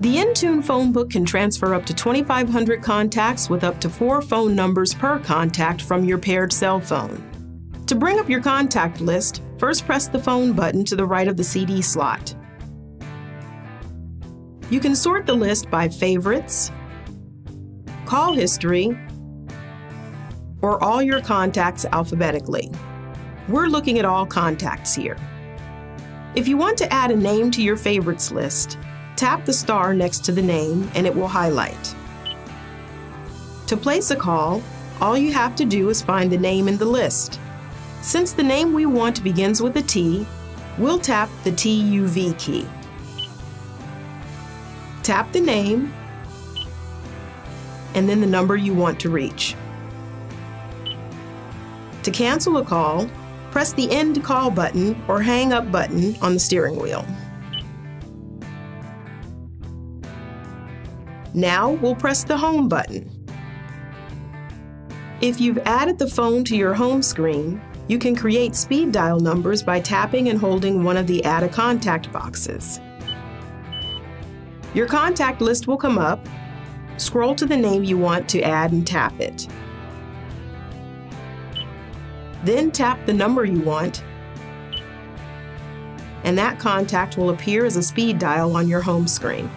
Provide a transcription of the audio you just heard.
The Entune phone book can transfer up to 2,500 contacts with up to 4 phone numbers per contact from your paired cell phone. To bring up your contact list, first press the phone button to the right of the CD slot. You can sort the list by favorites, call history, or all your contacts alphabetically. We're looking at all contacts here. If you want to add a name to your favorites list, tap the star next to the name and it will highlight. To place a call, all you have to do is find the name in the list. Since the name we want begins with a T, we'll tap the TUV key. Tap the name and then the number you want to reach. To cancel a call, press the end call button or hang up button on the steering wheel. Now we'll press the home button. If you've added the phone to your home screen, you can create speed dial numbers by tapping and holding one of the Add a Contact boxes. Your contact list will come up. Scroll to the name you want to add and tap it. Then tap the number you want, and that contact will appear as a speed dial on your home screen.